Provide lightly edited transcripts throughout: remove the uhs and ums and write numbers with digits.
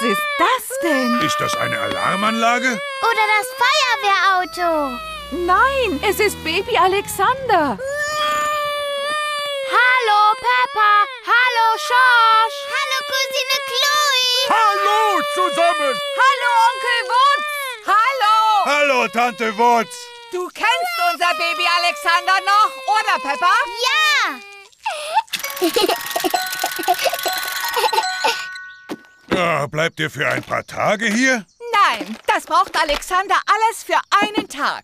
Was ist das denn? Ist das eine Alarmanlage? Oder das Feuerwehrauto? Nein, es ist Baby Alexander. Hallo Peppa, hallo Schorsch. Hallo Cousine Chloe. Hallo zusammen. Hallo Onkel Wutz. Hallo. Hallo Tante Wutz. Du kennst unser Baby Alexander noch, oder Peppa? Ja. Bleibt ihr für ein paar Tage hier? Nein, das braucht Alexander alles für einen Tag.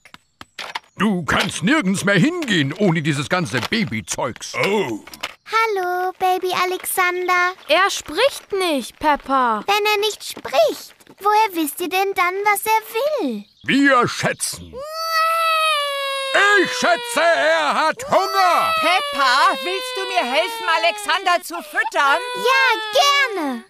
Du kannst nirgends mehr hingehen ohne dieses ganze Babyzeugs. Oh. Hallo, Baby Alexander. Er spricht nicht, Peppa. Wenn er nicht spricht, woher wisst ihr denn dann, was er will? Wir schätzen. Ich schätze, er hat Hunger. Peppa, willst du mir helfen, Alexander zu füttern? Ja, gerne.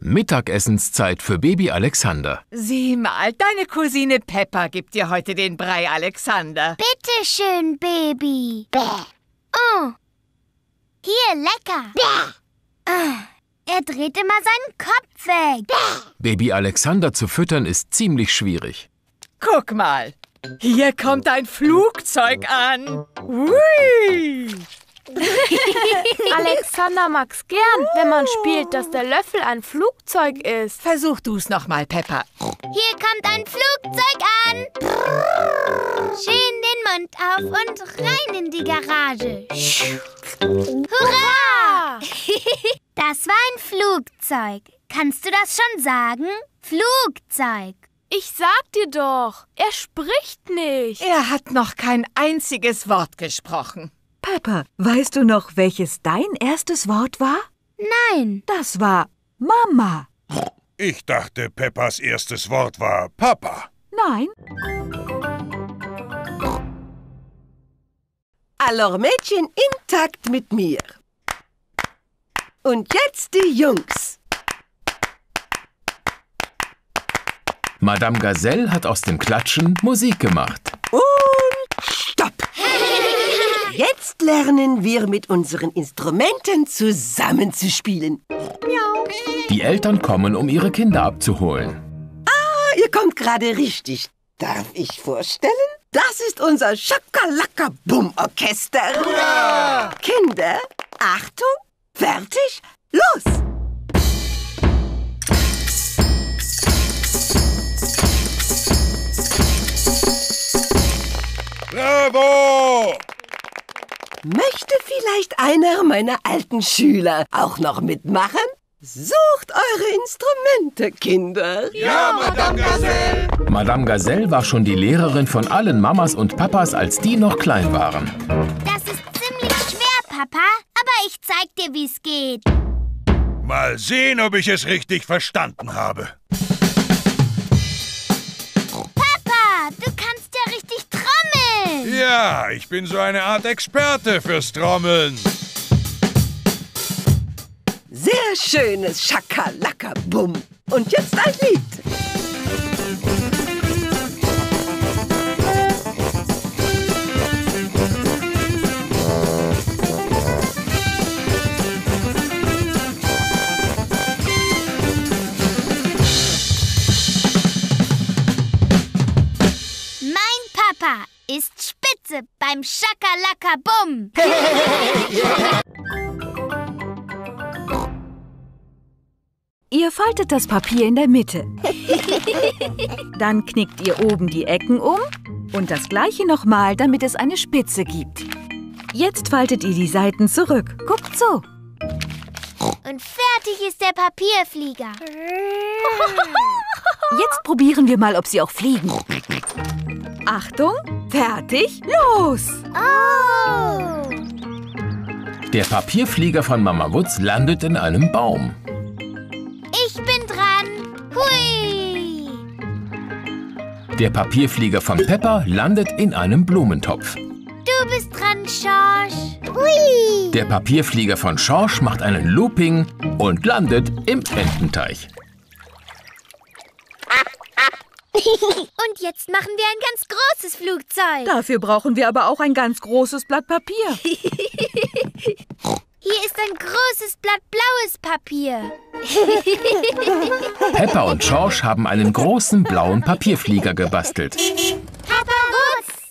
Mittagessenszeit für Baby Alexander. Sieh mal, deine Cousine Peppa gibt dir heute den Brei, Alexander. Bitte schön, Baby. Bäh. Oh. Hier, lecker. Bäh. Er dreht immer seinen Kopf weg. Bäh. Baby Alexander zu füttern ist ziemlich schwierig. Guck mal. Hier kommt ein Flugzeug an. Ui. Alexander mag's gern, wenn man spielt, dass der Löffel ein Flugzeug ist. Versuch du's nochmal, Peppa. Hier kommt ein Flugzeug an. Schön den Mund auf und rein in die Garage. Hurra! Das war ein Flugzeug. Kannst du das schon sagen? Flugzeug. Ich sag dir doch, er spricht nicht. Er hat noch kein einziges Wort gesprochen. Peppa, weißt du noch, welches dein erstes Wort war? Nein. Das war Mama. Ich dachte, Peppas erstes Wort war Papa. Nein. Allor Mädchen im Takt mit mir. Und jetzt die Jungs. Madame Gazelle hat aus dem Klatschen Musik gemacht. Und stopp! Jetzt lernen wir mit unseren Instrumenten zusammenzuspielen. Die Eltern kommen, um ihre Kinder abzuholen. Ah, ihr kommt gerade richtig. Darf ich vorstellen? Das ist unser Schakalaka-Bum-Orchester. Ja. Kinder, Achtung, fertig, los! Bravo! Möchte vielleicht einer meiner alten Schüler auch noch mitmachen? Sucht eure Instrumente, Kinder! Ja, Madame Gazelle! Madame Gazelle war schon die Lehrerin von allen Mamas und Papas, als die noch klein waren. Das ist ziemlich schwer, Papa, aber ich zeig dir, wie es geht. Mal sehen, ob ich es richtig verstanden habe. Papa, du kannst ja richtig trommeln! Ja, ich bin so eine Art Experte fürs Trommeln. Sehr schönes Schakalaka-Bum. Und jetzt ein Lied. Mein Papa ist spitze beim Schakalaka-Bum. Ihr faltet das Papier in der Mitte. Dann knickt ihr oben die Ecken um und das gleiche nochmal, damit es eine Spitze gibt. Jetzt faltet ihr die Seiten zurück. Guckt so. Und fertig ist der Papierflieger. Jetzt probieren wir mal, ob sie auch fliegen. Achtung, fertig, los! Oh! Der Papierflieger von Mama Wutz landet in einem Baum. Ich bin dran! Hui! Der Papierflieger von Peppa landet in einem Blumentopf. Du bist dran, Schorsch! Hui! Der Papierflieger von Schorsch macht einen Looping und landet im Ententeich. Und jetzt machen wir ein ganz großes Flugzeug. Dafür brauchen wir aber auch ein ganz großes Blatt Papier. Hier ist ein großes Blatt blaues Papier. Peppa und Schorsch haben einen großen blauen Papierflieger gebastelt. Papa Wutz!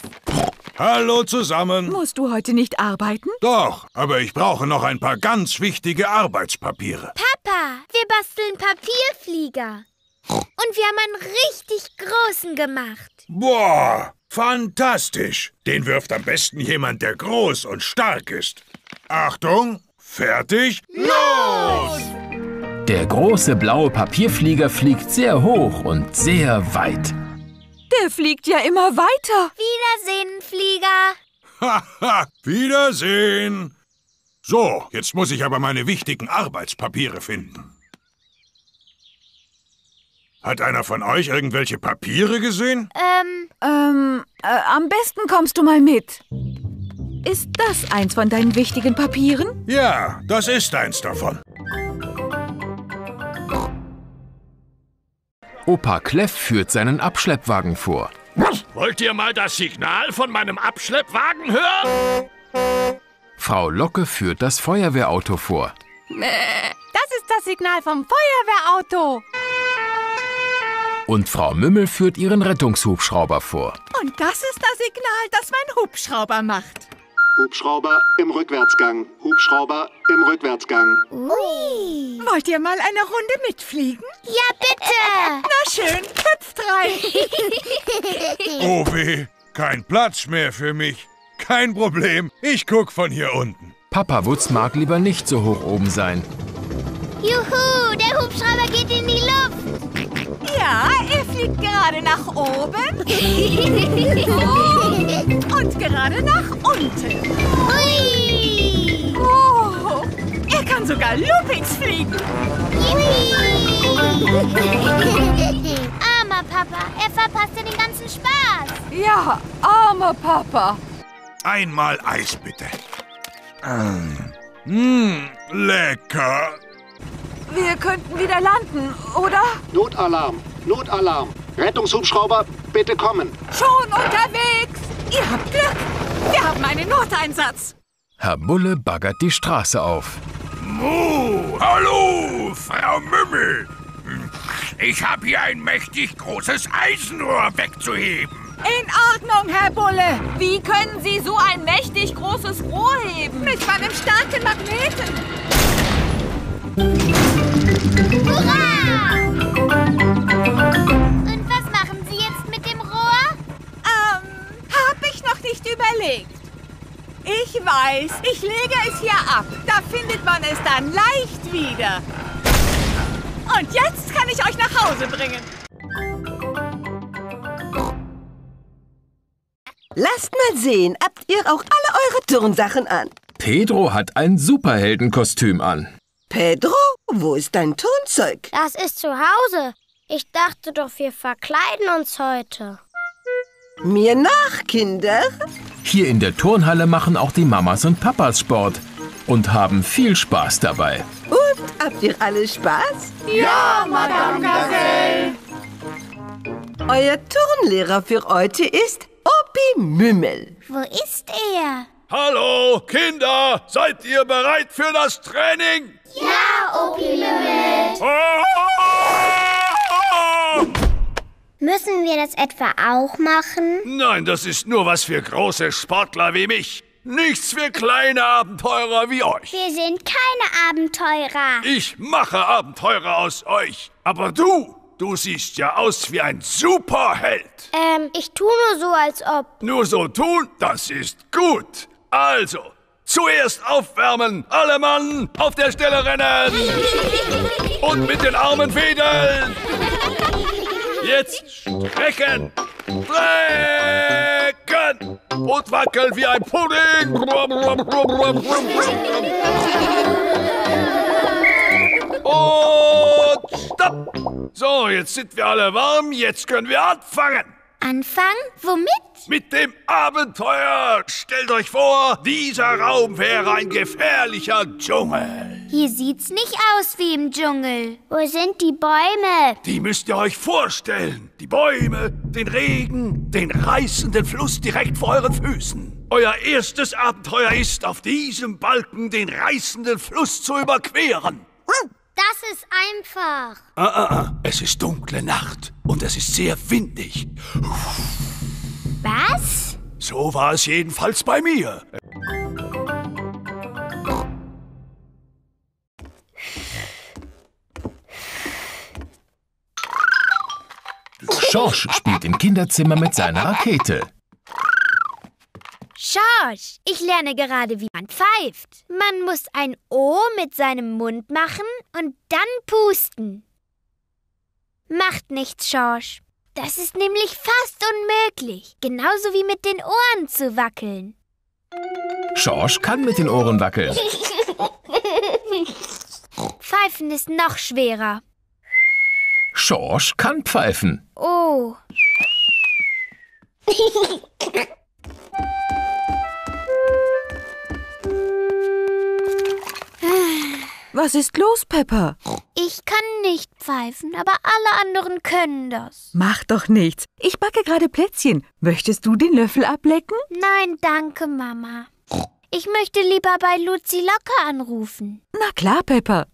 Hallo zusammen. Musst du heute nicht arbeiten? Doch, aber ich brauche noch ein paar ganz wichtige Arbeitspapiere. Papa, wir basteln Papierflieger. Und wir haben einen richtig großen gemacht. Boah, fantastisch. Den wirft am besten jemand, der groß und stark ist. Achtung, fertig, los! Der große blaue Papierflieger fliegt sehr hoch und sehr weit. Der fliegt ja immer weiter. Wiedersehen, Flieger. Haha, wiedersehen. So, jetzt muss ich aber meine wichtigen Arbeitspapiere finden. Hat einer von euch irgendwelche Papiere gesehen? Am besten kommst du mal mit. Ist das eins von deinen wichtigen Papieren? Ja, das ist eins davon. Opa Kleff führt seinen Abschleppwagen vor. Wollt ihr mal das Signal von meinem Abschleppwagen hören? Frau Locke führt das Feuerwehrauto vor. Das ist das Signal vom Feuerwehrauto. Und Frau Mümmel führt ihren Rettungshubschrauber vor. Und das ist das Signal, das mein Hubschrauber macht. Hubschrauber im Rückwärtsgang. Hubschrauber im Rückwärtsgang. Ui. Wollt ihr mal eine Runde mitfliegen? Ja, bitte. Na schön, hüpft rein. Oh weh, kein Platz mehr für mich. Kein Problem, ich guck von hier unten. Papa Wutz mag lieber nicht so hoch oben sein. Juhu, der Hubschrauber geht in die Luft. Ja, er fliegt gerade nach oben und gerade nach unten. Ui. Oh, er kann sogar loopings fliegen. Armer Papa, er verpasste den ganzen Spaß. Ja, armer Papa. Einmal Eis, bitte. Lecker. Wir könnten wieder landen, oder? Notalarm, Notalarm. Rettungshubschrauber, bitte kommen. Schon unterwegs. Ihr habt Glück. Wir haben einen Noteinsatz. Herr Bulle baggert die Straße auf. Mu, hallo, Frau Mümmel. Ich habe hier ein mächtig großes Eisenrohr wegzuheben. In Ordnung, Herr Bulle. Wie können Sie so ein mächtig großes Rohr heben? Mit meinem starken Magneten. Hurra! Und was machen Sie jetzt mit dem Rohr? Hab ich noch nicht überlegt. Ich weiß, ich lege es hier ab. Da findet man es dann leicht wieder. Und jetzt kann ich euch nach Hause bringen. Lasst mal sehen, habt ihr auch alle eure Turnsachen an? Pedro hat ein Superheldenkostüm an. Pedro, wo ist dein Turnzeug? Das ist zu Hause. Ich dachte doch, wir verkleiden uns heute. Mir nach, Kinder. Hier in der Turnhalle machen auch die Mamas und Papas Sport und haben viel Spaß dabei. Und, habt ihr alle Spaß? Ja, Madame Gazelle. Euer Turnlehrer für heute ist Opi Mümmel. Wo ist er? Hallo, Kinder, seid ihr bereit für das Training? Ja, Opi Mümmel. Müssen wir das etwa auch machen? Nein, das ist nur was für große Sportler wie mich. Nichts für kleine Abenteurer wie euch. Wir sind keine Abenteurer. Ich mache Abenteurer aus euch. Aber du siehst ja aus wie ein Superheld. Ich tue nur so, als ob. Nur so tun, das ist gut. Also, zuerst aufwärmen. Alle Mann, auf der Stelle rennen. Und mit den Armen wedeln. Jetzt strecken. Strecken. Und wackeln wie ein Pudding. Und stopp. So, jetzt sind wir alle warm. Jetzt können wir anfangen. Anfangen? Womit? Mit dem Abenteuer. Stellt euch vor, dieser Raum wäre ein gefährlicher Dschungel. Hier sieht's nicht aus wie im Dschungel. Wo sind die Bäume? Die müsst ihr euch vorstellen. Die Bäume, den Regen, den reißenden Fluss direkt vor euren Füßen. Euer erstes Abenteuer ist, auf diesem Balken den reißenden Fluss zu überqueren. Das ist einfach. Es ist dunkle Nacht und es ist sehr windig. Was? So war es jedenfalls bei mir. Schorsch spielt im Kinderzimmer mit seiner Rakete. Schorsch, ich lerne gerade, wie man pfeift. Man muss ein O mit seinem Mund machen und dann pusten. Macht nichts, Schorsch. Das ist nämlich fast unmöglich, genauso wie mit den Ohren zu wackeln. Schorsch kann mit den Ohren wackeln. Pfeifen ist noch schwerer. Schorsch kann pfeifen. Oh. Was ist los, Peppa? Ich kann nicht pfeifen, aber alle anderen können das. Mach doch nichts. Ich backe gerade Plätzchen. Möchtest du den Löffel ablecken? Nein, danke, Mama. Ich möchte lieber bei Lucy Locke anrufen. Na klar, Peppa.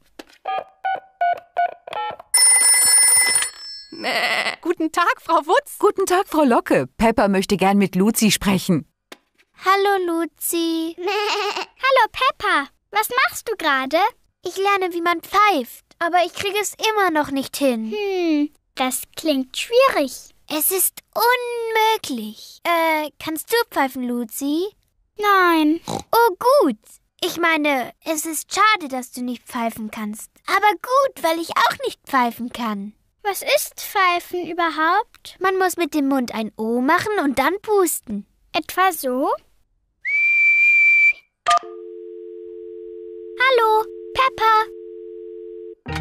Guten Tag, Frau Wutz. Guten Tag, Frau Locke. Peppa möchte gern mit Lucy sprechen. Hallo, Lucy. Hallo, Peppa. Was machst du gerade? Ich lerne, wie man pfeift, aber ich kriege es immer noch nicht hin. Das klingt schwierig. Es ist unmöglich. Kannst du pfeifen, Lucy? Nein. Oh, gut. Ich meine, es ist schade, dass du nicht pfeifen kannst. Aber gut, weil ich auch nicht pfeifen kann. Was ist Pfeifen überhaupt? Man muss mit dem Mund ein O machen und dann pusten. Etwa so? Hallo. Peppa!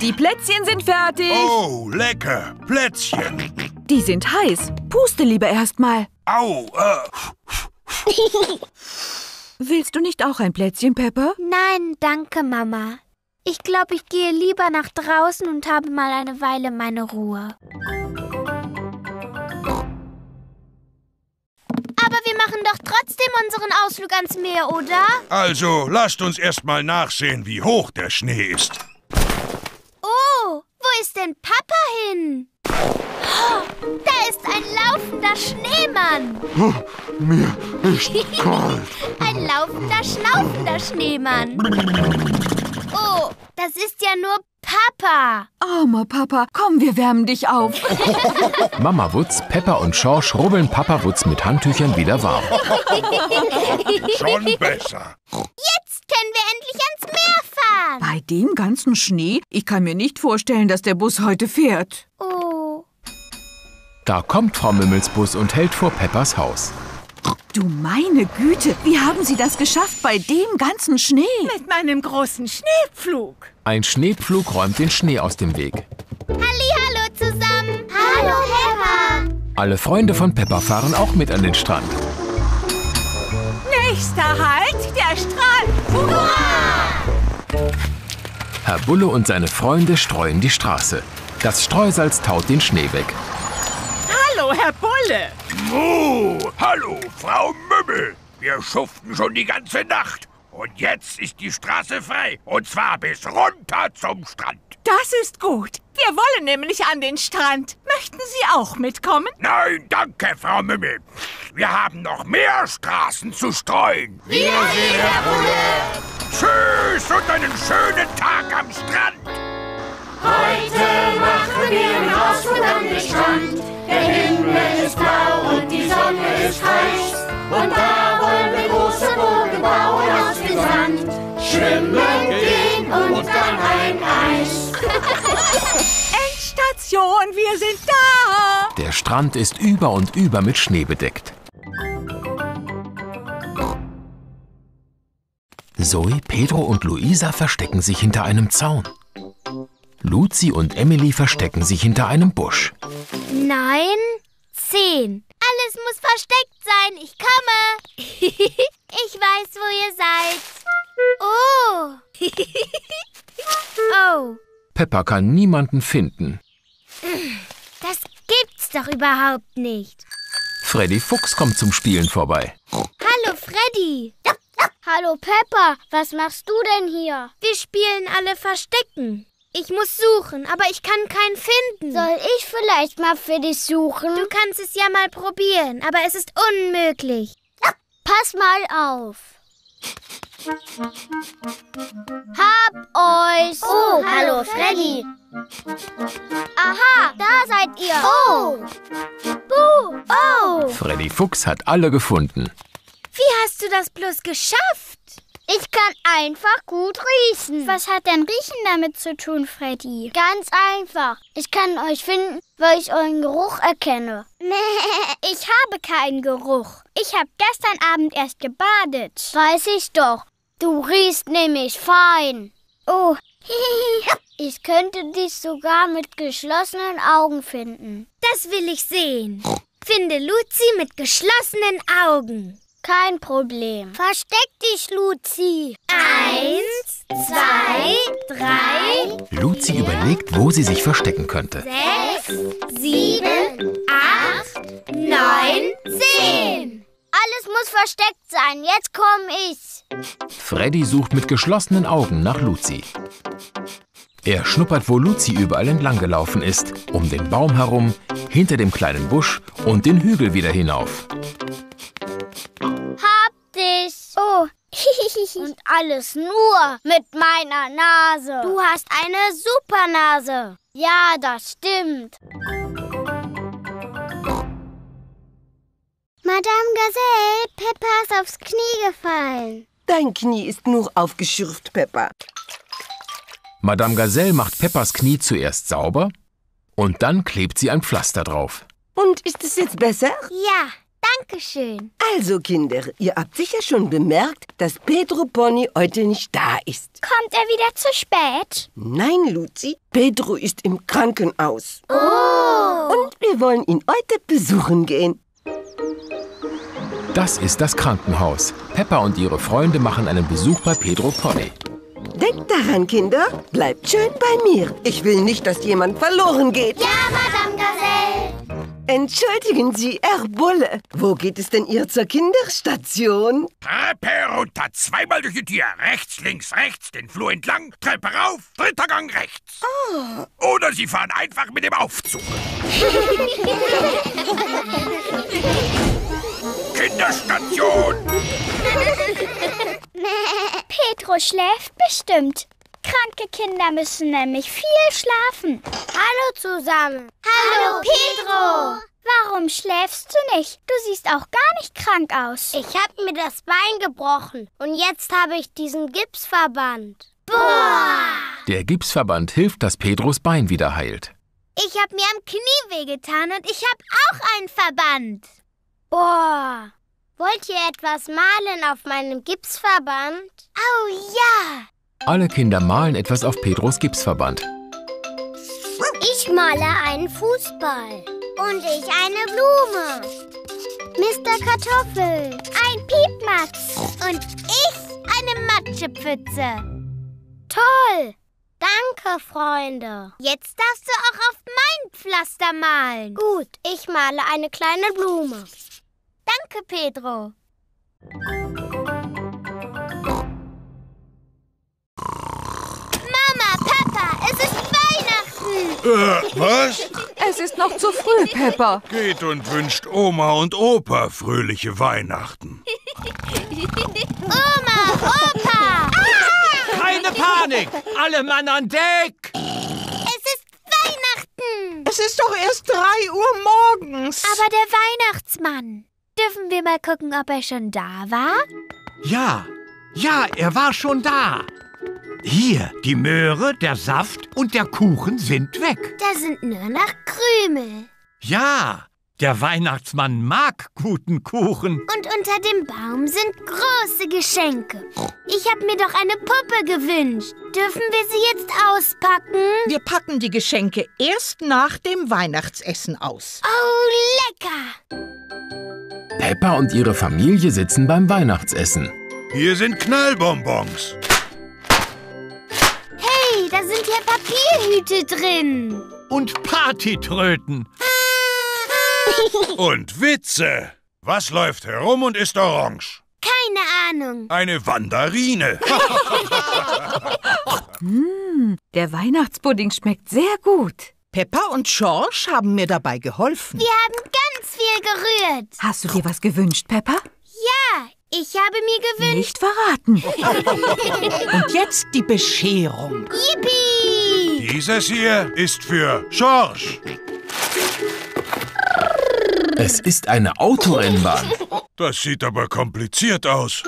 Die Plätzchen sind fertig! Oh, lecker! Plätzchen! Die sind heiß. Puste lieber erstmal. Au! Willst du nicht auch ein Plätzchen, Peppa? Nein, danke, Mama. Ich glaube, ich gehe lieber nach draußen und habe mal eine Weile meine Ruhe. Aber wir machen doch trotzdem unseren Ausflug ans Meer, oder? Also, lasst uns erst mal nachsehen, wie hoch der Schnee ist. Oh, wo ist denn Papa hin? Oh, da ist ein laufender Schneemann. Oh, mir ist kalt. Ein laufender, schnaufender Schneemann. Oh, das ist ja nur Papa. Armer Papa, komm, wir wärmen dich auf. Mama Wutz, Peppa und Schorsch rubbeln Papa Wutz mit Handtüchern wieder warm. Schon besser. Jetzt können wir endlich ans Meer fahren. Bei dem ganzen Schnee? Ich kann mir nicht vorstellen, dass der Bus heute fährt. Oh. Da kommt Frau Mümmels Bus und hält vor Peppas Haus. Du meine Güte, wie haben Sie das geschafft bei dem ganzen Schnee? Mit meinem großen Schneepflug. Ein Schneepflug räumt den Schnee aus dem Weg. Hallihallo zusammen. Hallo, Peppa. Alle Freunde von Peppa fahren auch mit an den Strand. Nächster Halt, der Strand. Hurra! Herr Bulle und seine Freunde streuen die Straße. Das Streusalz taut den Schnee weg. Hallo, Herr Bolle! Mu! Hallo, Frau Mümmel! Wir schuften schon die ganze Nacht. Und jetzt ist die Straße frei. Und zwar bis runter zum Strand. Das ist gut. Wir wollen nämlich an den Strand. Möchten Sie auch mitkommen? Nein, danke, Frau Mümmel. Wir haben noch mehr Straßen zu streuen. Wiedersehen, Herr Bolle! Tschüss und einen schönen Tag am Strand! Heute machen wir einen Ausflug an den Strand. Der Himmel ist blau und die Sonne ist heiß. Und da wollen wir große Boote bauen aus dem Sand. Schwimmen gehen und dann ein Eis. Endstation, wir sind da! Der Strand ist über und über mit Schnee bedeckt. Zoe, Pedro und Luisa verstecken sich hinter einem Zaun. Lucy und Emily verstecken sich hinter einem Busch. 9, 10. Alles muss versteckt sein. Ich komme. Ich weiß, wo ihr seid. Oh. Oh. Peppa kann niemanden finden. Das gibt's doch überhaupt nicht. Freddy Fuchs kommt zum Spielen vorbei. Hallo. Freddy. Ja. Hallo Peppa, was machst du denn hier? Wir spielen alle Verstecken. Ich muss suchen, aber ich kann keinen finden. Soll ich vielleicht mal für dich suchen? Du kannst es ja mal probieren, aber es ist unmöglich. Pass mal auf. Hab euch. Oh, hallo Freddy. Aha, da seid ihr. Oh. Buh. Oh. Freddy Fuchs hat alle gefunden. Wie hast du das bloß geschafft? Ich kann einfach gut riechen. Was hat denn Riechen damit zu tun, Freddy? Ganz einfach. Ich kann euch finden, weil ich euren Geruch erkenne. Nee, ich habe keinen Geruch. Ich habe gestern Abend erst gebadet. Weiß ich doch. Du riechst nämlich fein. Oh, ich könnte dich sogar mit geschlossenen Augen finden. Das will ich sehen. Finde Luzi mit geschlossenen Augen. Kein Problem. Versteck dich, Luzi. 1, 2, 3. Luzi überlegt, wo sie sich verstecken könnte. 6, 7, 8, 9, 10. Alles muss versteckt sein. Jetzt komm ich. Freddy sucht mit geschlossenen Augen nach Luzi. Er schnuppert, wo Luzi überall entlang gelaufen ist. Um den Baum herum, hinter dem kleinen Busch und den Hügel wieder hinauf. Hab dich. Oh. Und alles nur mit meiner Nase. Du hast eine super Nase. Ja, das stimmt. Madame Gazelle, Peppa ist aufs Knie gefallen. Dein Knie ist nur aufgeschürft, Peppa. Madame Gazelle macht Peppas Knie zuerst sauber und dann klebt sie ein Pflaster drauf. Und ist es jetzt besser? Ja. Dankeschön. Also Kinder, ihr habt sicher schon bemerkt, dass Pedro Pony heute nicht da ist. Kommt er wieder zu spät? Nein, Luzi. Pedro ist im Krankenhaus. Oh. Und wir wollen ihn heute besuchen gehen. Das ist das Krankenhaus. Peppa und ihre Freunde machen einen Besuch bei Pedro Pony. Denkt daran, Kinder. Bleibt schön bei mir. Ich will nicht, dass jemand verloren geht. Ja, Madame Gazelle. Entschuldigen Sie, Herr Bulle. Wo geht es denn ihr zur Kinderstation? Treppe runter, zweimal durch die Tür. Rechts, links, rechts, den Flur entlang, Treppe rauf, dritter Gang rechts. Oh. Oder Sie fahren einfach mit dem Aufzug. Kinderstation! Pedro schläft bestimmt. Kranke Kinder müssen nämlich viel schlafen. Hallo zusammen. Hallo, Pedro. Warum schläfst du nicht? Du siehst auch gar nicht krank aus. Ich habe mir das Bein gebrochen und jetzt habe ich diesen Gipsverband. Boah! Der Gipsverband hilft, dass Pedros Bein wieder heilt. Ich habe mir am Knie wehgetan und ich habe auch einen Verband. Boah! Wollt ihr etwas malen auf meinem Gipsverband? Oh ja! Alle Kinder malen etwas auf Pedros Gipsverband. Ich male einen Fußball. Und ich eine Blume. Mr. Kartoffel. Ein Piepmatz. Und ich eine Matschepfütze. Toll. Danke, Freunde. Jetzt darfst du auch auf mein Pflaster malen. Gut, ich male eine kleine Blume. Danke, Pedro. Was? Es ist noch zu früh, Peppa. Geht und wünscht Oma und Opa fröhliche Weihnachten. Oma, Opa! Ah! Keine Panik! Alle Mann an Deck! Es ist Weihnachten! Es ist doch erst 3 Uhr morgens. Aber der Weihnachtsmann. Dürfen wir mal gucken, ob er schon da war? Ja, ja, er war schon da. Hier, die Möhre, der Saft und der Kuchen sind weg. Da sind nur noch Krümel. Ja, der Weihnachtsmann mag guten Kuchen. Und unter dem Baum sind große Geschenke. Ich habe mir doch eine Puppe gewünscht. Dürfen wir sie jetzt auspacken? Wir packen die Geschenke erst nach dem Weihnachtsessen aus. Oh, lecker! Peppa und ihre Familie sitzen beim Weihnachtsessen. Hier sind Knallbonbons. Da sind ja Papierhüte drin. Und Partytröten. Und Witze. Was läuft herum und ist orange? Keine Ahnung. Eine Wanderine. Der Weihnachtspudding schmeckt sehr gut. Peppa und Schorsch haben mir dabei geholfen. Wir haben ganz viel gerührt. Hast du dir was gewünscht, Peppa? Ja, ich habe mir gewünscht... Nicht verraten. Und jetzt die Bescherung. Yippie! Dieses hier ist für Schorsch. Es ist eine Autorennbahn. Das sieht aber kompliziert aus.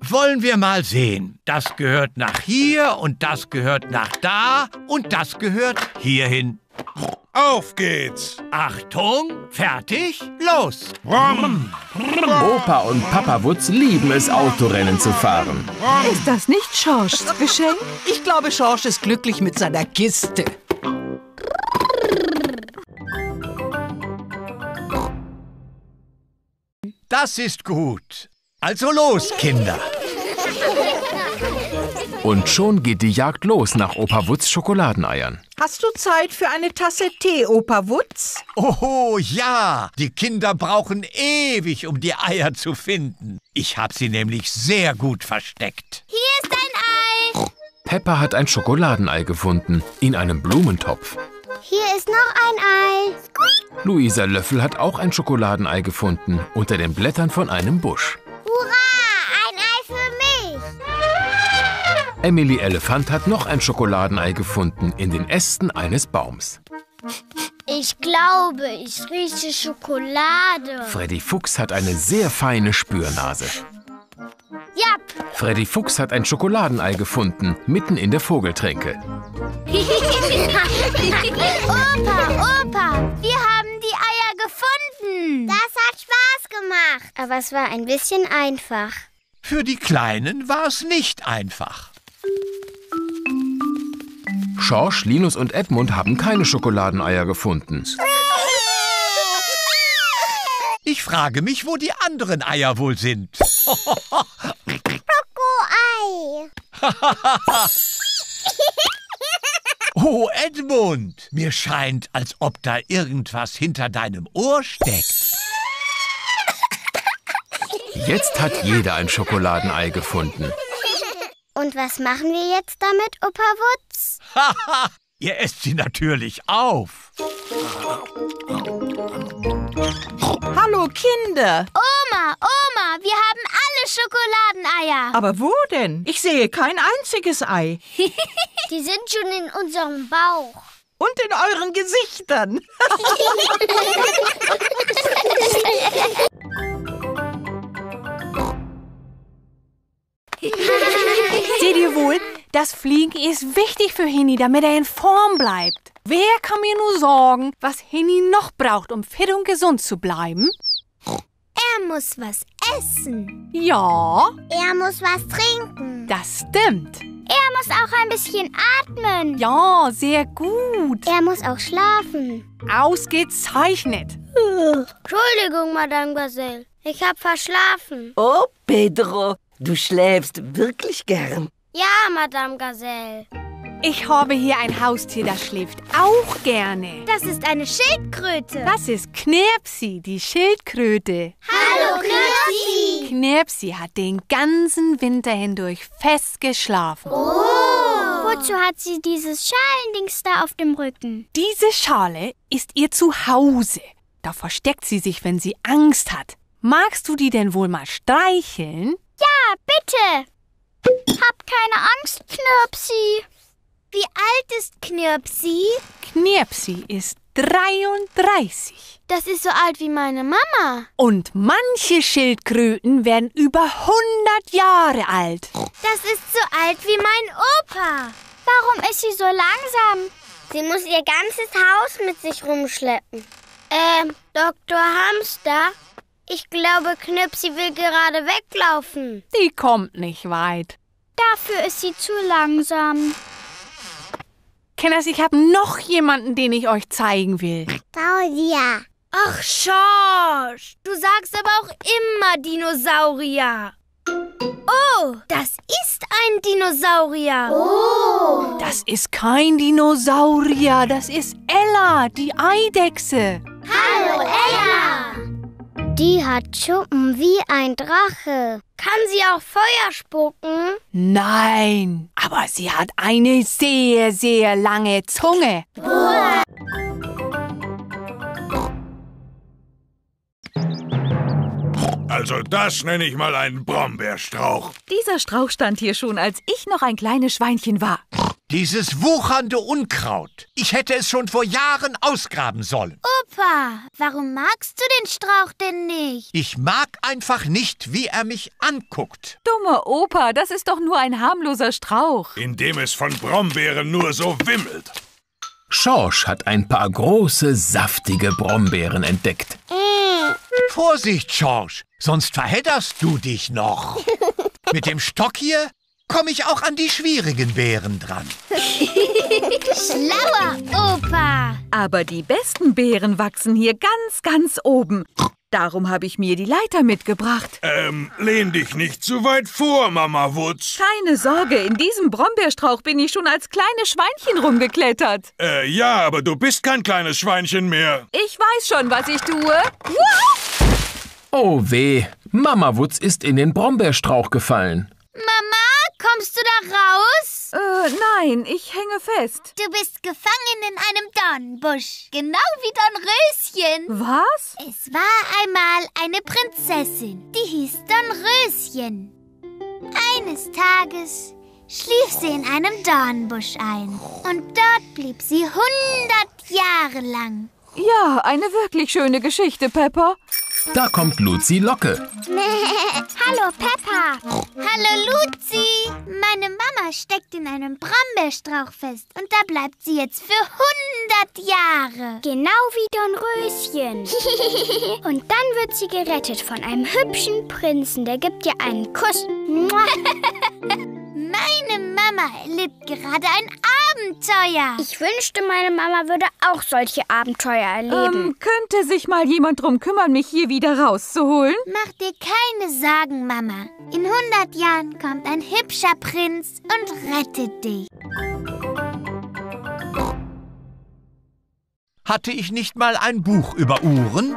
Wollen wir mal sehen. Das gehört nach hier und das gehört nach da und das gehört hierhin. Auf geht's. Achtung, fertig, los. Opa und Papa Wutz lieben es, Autorennen zu fahren. Ist das nicht Schorschs Geschenk? Ich glaube, Schorsch ist glücklich mit seiner Kiste. Das ist gut. Also los, Kinder. Und schon geht die Jagd los nach Opa Wutz' Schokoladeneiern. Hast du Zeit für eine Tasse Tee, Opa Wutz? Oh ja, die Kinder brauchen ewig, um die Eier zu finden. Ich habe sie nämlich sehr gut versteckt. Hier ist ein Ei. Peppa hat ein Schokoladenei gefunden, in einem Blumentopf. Hier ist noch ein Ei. Squeak. Luisa Löffel hat auch ein Schokoladenei gefunden, unter den Blättern von einem Busch. Hurra, ein Ei für mich! Emily Elefant hat noch ein Schokoladenei gefunden, in den Ästen eines Baums. Ich glaube, ich rieche Schokolade. Freddy Fuchs hat eine sehr feine Spürnase. Yep. Freddy Fuchs hat ein Schokoladenei gefunden, mitten in der Vogeltränke. Opa, Opa, wir haben die Eier gefunden. Das hat Spaß gemacht. Aber es war ein bisschen einfach. Für die Kleinen war es nicht einfach. Schorsch, Linus und Edmund haben keine Schokoladeneier gefunden. Ich frage mich, wo die anderen Eier wohl sind. Schoko-Ei. Oh, Edmund, mir scheint, als ob da irgendwas hinter deinem Ohr steckt. Jetzt hat jeder ein Schokoladenei gefunden. Und was machen wir jetzt damit, Opa Wutz? Haha, ihr esst sie natürlich auf. Hallo, Kinder. Oma, Oma, wir haben alle Schokoladeneier. Aber wo denn? Ich sehe kein einziges Ei. Die sind schon in unserem Bauch. Und in euren Gesichtern. Seht ihr wohl, das Fliegen ist wichtig für Hini, damit er in Form bleibt. Wer kann mir nur sagen, was Hini noch braucht, um fit und gesund zu bleiben? Er muss was essen. Ja. Er muss was trinken. Das stimmt. Er muss auch ein bisschen atmen. Ja, sehr gut. Er muss auch schlafen. Ausgezeichnet. Entschuldigung, Madame Gazelle. Ich hab verschlafen. Oh, Pedro, du schläfst wirklich gern. Ja, Madame Gazelle. Ich habe hier ein Haustier, das schläft auch gerne. Das ist eine Schildkröte. Das ist Knirpsi, die Schildkröte. Hallo, Knirpsi. Knirpsi hat den ganzen Winter hindurch fest geschlafen. Oh. Wozu hat sie dieses Schalendings da auf dem Rücken? Diese Schale ist ihr Zuhause. Da versteckt sie sich, wenn sie Angst hat. Magst du die denn wohl mal streicheln? Ja, bitte. Hab keine Angst, Knirpsi. Wie alt ist Knirpsi? Knirpsi ist 33. Das ist so alt wie meine Mama. Und manche Schildkröten werden über 100 Jahre alt. Das ist so alt wie mein Opa. Warum ist sie so langsam? Sie muss ihr ganzes Haus mit sich rumschleppen. Dr. Hamster? Ich glaube, Knirpsi will gerade weglaufen. Die kommt nicht weit. Dafür ist sie zu langsam. Kinders, ich habe noch jemanden, den ich euch zeigen will. Dinosaurier. Ach, Schorsch, du sagst aber auch immer Dinosaurier. Oh, das ist ein Dinosaurier. Oh. Das ist kein Dinosaurier, das ist Ella, die Eidechse. Hallo, Ella. Die hat Schuppen wie ein Drache. Kann sie auch Feuer spucken? Nein, aber sie hat eine sehr, sehr lange Zunge. Uah. Also das nenne ich mal einen Brombeerstrauch. Dieser Strauch stand hier schon, als ich noch ein kleines Schweinchen war. Dieses wuchernde Unkraut. Ich hätte es schon vor Jahren ausgraben sollen. Opa, warum magst du den Strauch denn nicht? Ich mag einfach nicht, wie er mich anguckt. Dummer Opa, das ist doch nur ein harmloser Strauch. In dem es von Brombeeren nur so wimmelt. Schorsch hat ein paar große, saftige Brombeeren entdeckt. Vorsicht, Schorsch, sonst verhedderst du dich noch. Mit dem Stock hier komme ich auch an die schwierigen Beeren dran. Schlauer Opa! Aber die besten Beeren wachsen hier ganz, ganz oben. Darum habe ich mir die Leiter mitgebracht. Lehn dich nicht zu weit vor, Mama Wutz. Keine Sorge, in diesem Brombeerstrauch bin ich schon als kleines Schweinchen rumgeklettert. Ja, aber du bist kein kleines Schweinchen mehr. Ich weiß schon, was ich tue. Oh weh, Mama Wutz ist in den Brombeerstrauch gefallen. Mama, kommst du da raus? Nein, ich hänge fest. Du bist gefangen in einem Dornbusch. Genau wie Dornröschen. Was? Es war einmal eine Prinzessin, die hieß Dornröschen. Eines Tages schlief sie in einem Dornbusch ein. Und dort blieb sie 100 Jahre lang. Ja, eine wirklich schöne Geschichte, Peppa. Da kommt Lucy Locke. Hallo, Peppa. Hallo, Lucy. Meine Mama steckt in einem Brombeerstrauch fest. Und da bleibt sie jetzt für 100 Jahre. Genau wie Dornröschen. Und dann wird sie gerettet von einem hübschen Prinzen. Der gibt ihr einen Kuss. Meine Mama erlebt gerade ein Abenteuer. Ich wünschte, meine Mama würde auch solche Abenteuer erleben. Könnte sich mal jemand drum kümmern, mich hier wieder rauszuholen? Mach dir keine Sorgen, Mama. In 100 Jahren kommt ein hübscher Prinz und rettet dich. Hatte ich nicht mal ein Buch über Uhren?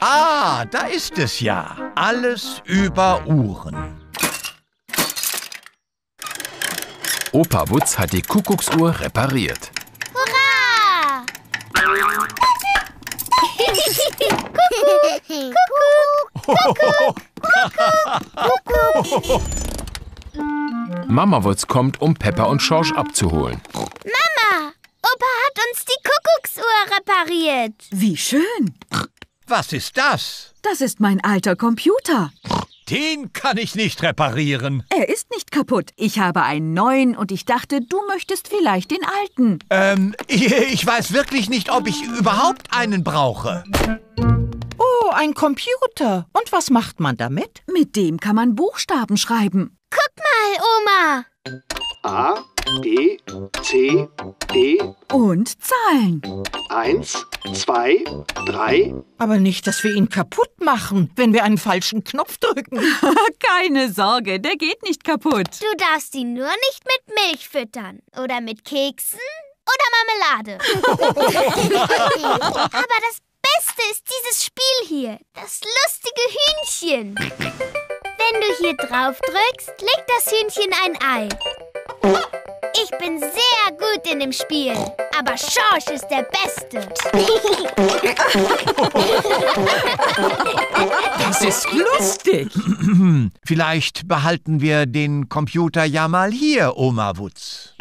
Ah, da ist es ja. Alles über Uhren. Opa Wutz hat die Kuckucksuhr repariert. Hurra! Kuckuck! Kuckuck! Kuckuck! Kuckuck! Mama Wutz kommt, um Peppa und Schorsch abzuholen. Mama! Opa hat uns die Kuckucksuhr repariert. Wie schön! Was ist das? Das ist mein alter Computer. Den kann ich nicht reparieren. Er ist nicht kaputt. Ich habe einen neuen und ich dachte, du möchtest vielleicht den alten. Ich weiß wirklich nicht, ob ich überhaupt einen brauche. Oh, ein Computer. Und was macht man damit? Mit dem kann man Buchstaben schreiben. Guck mal, Oma. A, B, C, D. Und Zahlen. 1, 2, 3. Aber nicht, dass wir ihn kaputt machen, wenn wir einen falschen Knopf drücken. Keine Sorge, der geht nicht kaputt. Du darfst ihn nur nicht mit Milch füttern. Oder mit Keksen oder Marmelade. Aber das Beste ist dieses Spiel hier. Das lustige Hühnchen. Wenn du hier drauf drückst, legt das Hühnchen ein Ei. Ich bin sehr gut in dem Spiel, aber Schorsch ist der Beste. Das ist lustig. Vielleicht behalten wir den Computer ja mal hier, Oma Wutz.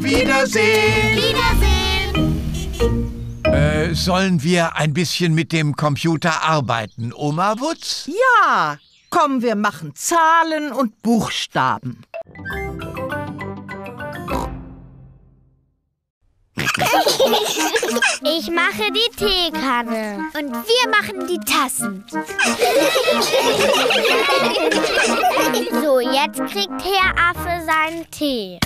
Wiedersehen! Wiedersehen! Sollen wir ein bisschen mit dem Computer arbeiten, Oma Wutz? Ja, komm, wir machen Zahlen und Buchstaben. Ich mache die Teekanne und wir machen die Tassen. So, jetzt kriegt Herr Affe seinen Tee.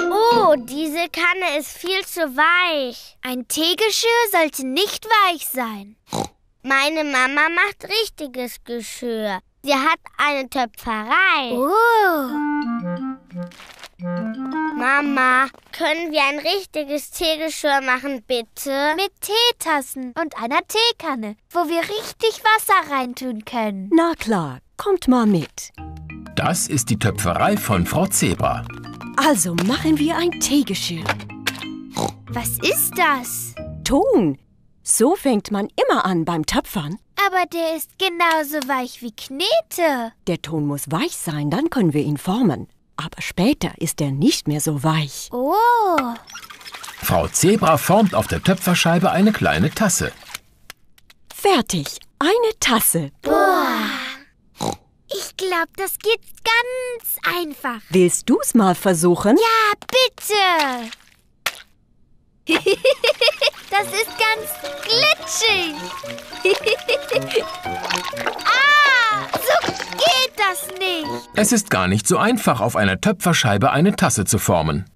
Oh, diese Kanne ist viel zu weich. Ein Teegeschirr sollte nicht weich sein. Meine Mama macht richtiges Geschirr. Sie hat eine Töpferei. Oh. Mama, können wir ein richtiges Teegeschirr machen, bitte? Mit Teetassen und einer Teekanne, wo wir richtig Wasser reintun können. Na klar, kommt mal mit. Das ist die Töpferei von Frau Zebra. Also machen wir ein Teegeschirr. Was ist das? Ton. So fängt man immer an beim Töpfern. Aber der ist genauso weich wie Knete. Der Ton muss weich sein, dann können wir ihn formen. Aber später ist er nicht mehr so weich. Oh. Frau Zebra formt auf der Töpferscheibe eine kleine Tasse. Fertig, eine Tasse. Boah. Ich glaube, das geht ganz einfach. Willst du's mal versuchen? Ja, bitte. Das ist ganz glitschig. Ah, so geht das nicht. Es ist gar nicht so einfach, auf einer Töpferscheibe eine Tasse zu formen.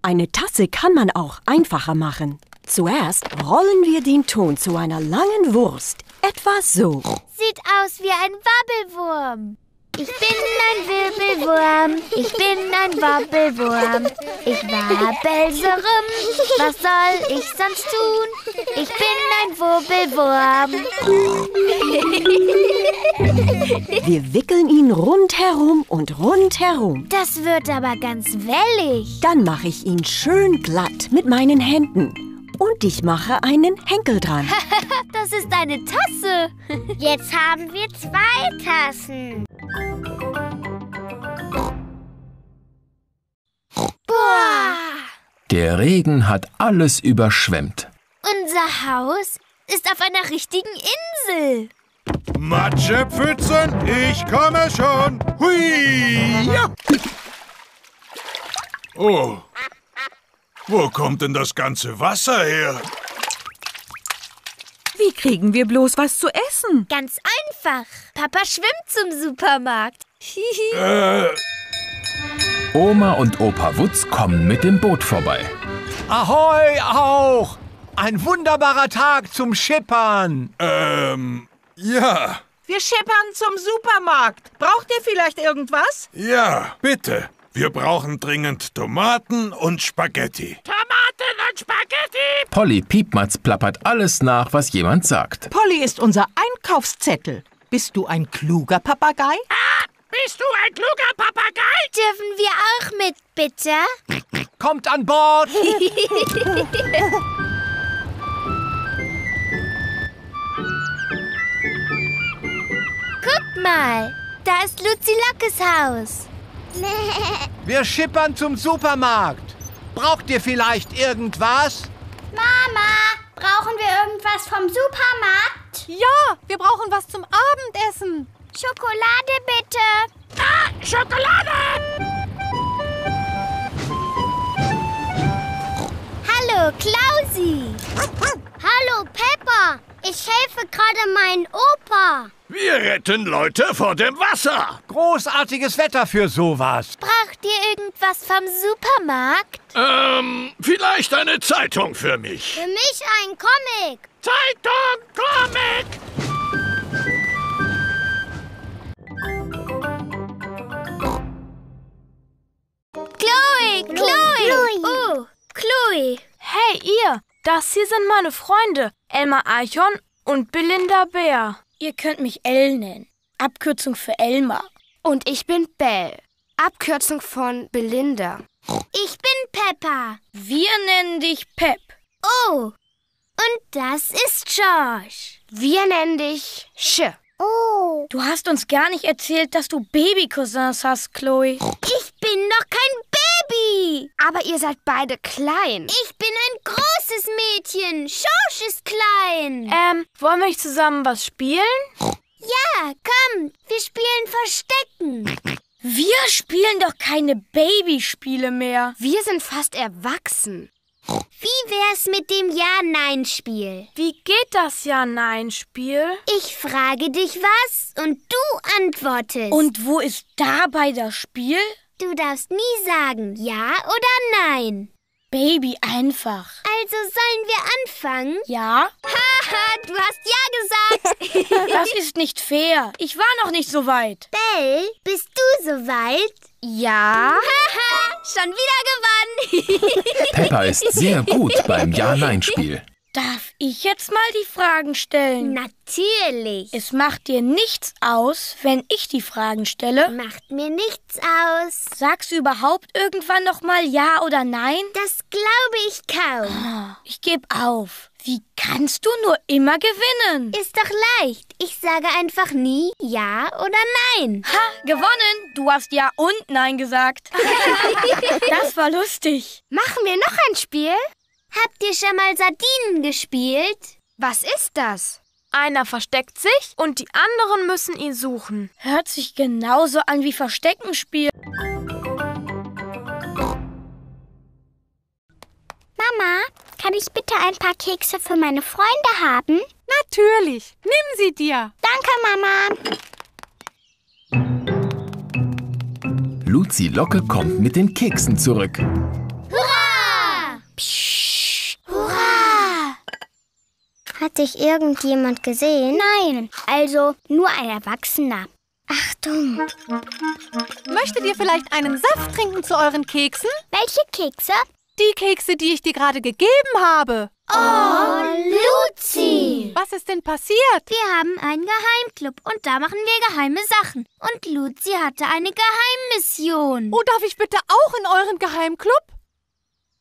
Eine Tasse kann man auch einfacher machen. Zuerst rollen wir den Ton zu einer langen Wurst. Etwa so. Sieht aus wie ein Wabbelwurm. Ich bin ein Wirbelwurm, ich bin ein Wobbelwurm. Ich wabbel so rum, was soll ich sonst tun? Ich bin ein Wirbelwurm. Wir wickeln ihn rundherum und rundherum. Das wird aber ganz wellig. Dann mache ich ihn schön glatt mit meinen Händen. Und ich mache einen Henkel dran. Das ist eine Tasse. Jetzt haben wir zwei Tassen. Boah! Der Regen hat alles überschwemmt. Unser Haus ist auf einer richtigen Insel. Matschepfützen, ich komme schon. Hui! Ja. Oh! Wo kommt denn das ganze Wasser her? Wie kriegen wir bloß was zu essen? Ganz einfach. Papa schwimmt zum Supermarkt. Oma und Opa Wutz kommen mit dem Boot vorbei. Ahoi auch! Ein wunderbarer Tag zum Schippern. Ja. Wir schippern zum Supermarkt. Braucht ihr vielleicht irgendwas? Ja, bitte. Wir brauchen dringend Tomaten und Spaghetti. Tomaten und Spaghetti! Polly Piepmatz plappert alles nach, was jemand sagt. Polly ist unser Einkaufszettel. Bist du ein kluger Papagei? Ah, bist du ein kluger Papagei? Dürfen wir auch mit, bitte? Kommt an Bord! Guck mal, da ist Lucy Lockes Haus. Wir schippern zum Supermarkt. Braucht ihr vielleicht irgendwas? Mama, brauchen wir irgendwas vom Supermarkt? Ja, wir brauchen was zum Abendessen. Schokolade bitte. Ah, Schokolade! Hallo, Klausi. Hallo, Peppa. Ich helfe gerade meinen Opa. Wir retten Leute vor dem Wasser. Großartiges Wetter für sowas. Braucht ihr irgendwas vom Supermarkt? Vielleicht eine Zeitung für mich. Für mich ein Comic. Zeitung, Comic! Chloe! Oh, Chloe. Hey, ihr. Das hier sind meine Freunde, Elmar Eichhorn und Belinda Bär. Ihr könnt mich Elle nennen, Abkürzung für Elmar. Und ich bin Belle, Abkürzung von Belinda. Ich bin Peppa. Wir nennen dich Pep. Oh, und das ist Schorsch. Wir nennen dich Sch. Oh. Du hast uns gar nicht erzählt, dass du Baby-Cousins hast, Chloe. Ich bin noch kein Baby. Aber ihr seid beide klein. Ich bin ein großes Mädchen. Schorsch ist klein. Wollen wir zusammen was spielen? Ja, komm. Wir spielen Verstecken. Wir spielen doch keine Babyspiele mehr. Wir sind fast erwachsen. Wie wär's mit dem Ja-Nein-Spiel? Wie geht das Ja-Nein-Spiel? Ich frage dich was und du antwortest. Und wo ist dabei das Spiel? Du darfst nie sagen Ja oder Nein. Baby einfach. Also sollen wir anfangen? Ja. Haha, du hast Ja gesagt. Das ist nicht fair. Ich war noch nicht so weit. Bäh. Marcel, bist du soweit? Ja. Schon wieder gewonnen. Peppa ist sehr gut beim Ja-Nein-Spiel. Darf ich jetzt mal die Fragen stellen? Natürlich. Es macht dir nichts aus, wenn ich die Fragen stelle? Macht mir nichts aus. Sagst du überhaupt irgendwann noch mal Ja oder Nein? Das glaube ich kaum. Oh, ich gebe auf. Wie kannst du nur immer gewinnen? Ist doch leicht. Ich sage einfach nie Ja oder Nein. Ha, gewonnen. Du hast Ja und Nein gesagt. Das war lustig. Machen wir noch ein Spiel? Habt ihr schon mal Sardinen gespielt? Was ist das? Einer versteckt sich und die anderen müssen ihn suchen. Hört sich genauso an wie Versteckenspiel. Mama, kann ich bitte ein paar Kekse für meine Freunde haben? Natürlich, nimm sie dir. Danke, Mama. Lucy Locke kommt mit den Keksen zurück. Hurra! Psch. Hat dich irgendjemand gesehen? Nein, also nur ein Erwachsener. Achtung! Möchtet ihr vielleicht einen Saft trinken zu euren Keksen? Welche Kekse? Die Kekse, die ich dir gerade gegeben habe. Oh, Luzi! Was ist denn passiert? Wir haben einen Geheimclub und da machen wir geheime Sachen. Und Luzi hatte eine Geheimmission. Oh, darf ich bitte auch in euren Geheimclub?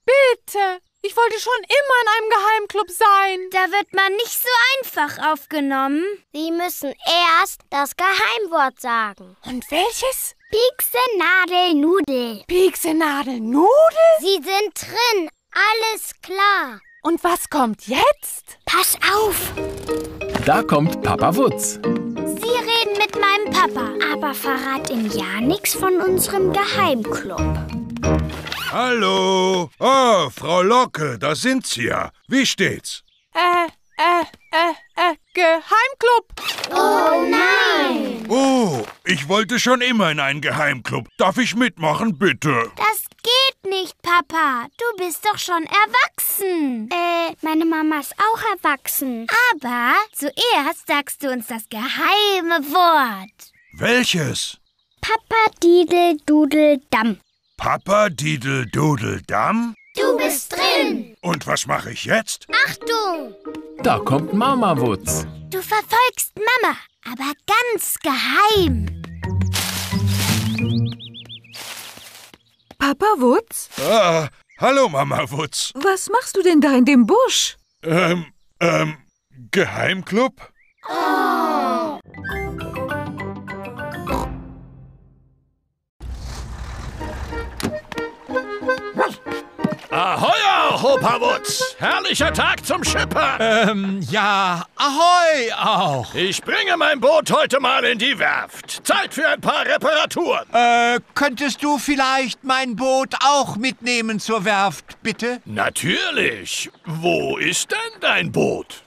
Bitte! Ich wollte schon immer in einem Geheimclub sein. Da wird man nicht so einfach aufgenommen. Sie müssen erst das Geheimwort sagen. Und welches? Pieksenadelnudel. Pieksenadelnudel? Sie sind drin. Alles klar. Und was kommt jetzt? Pass auf. Da kommt Papa Wutz. Sie reden mit meinem Papa. Aber verrat ihm ja nichts von unserem Geheimclub. Hallo! Oh, Frau Locke, da sind Sie ja. Wie steht's? Geheimclub! Oh nein! Oh, ich wollte schon immer in einen Geheimclub. Darf ich mitmachen, bitte? Das geht nicht, Papa. Du bist doch schon erwachsen. Meine Mama ist auch erwachsen. Aber zuerst sagst du uns das geheime Wort. Welches? Papa Didel Dudel Damm. Papa Didel Dudel Damm? Du bist drin! Und was mache ich jetzt? Achtung! Da kommt Mama Wutz. Du verfolgst Mama, aber ganz geheim. Papa Wutz? Ah, hallo Mama Wutz. Was machst du denn da in dem Busch? Geheimclub? Oh! Ahoi, Opa Wutz! Herrlicher Tag zum Schippern! Ja, ahoi auch! Ich bringe mein Boot heute mal in die Werft. Zeit für ein paar Reparaturen. Könntest du vielleicht mein Boot auch mitnehmen zur Werft, bitte? Natürlich! Wo ist denn dein Boot?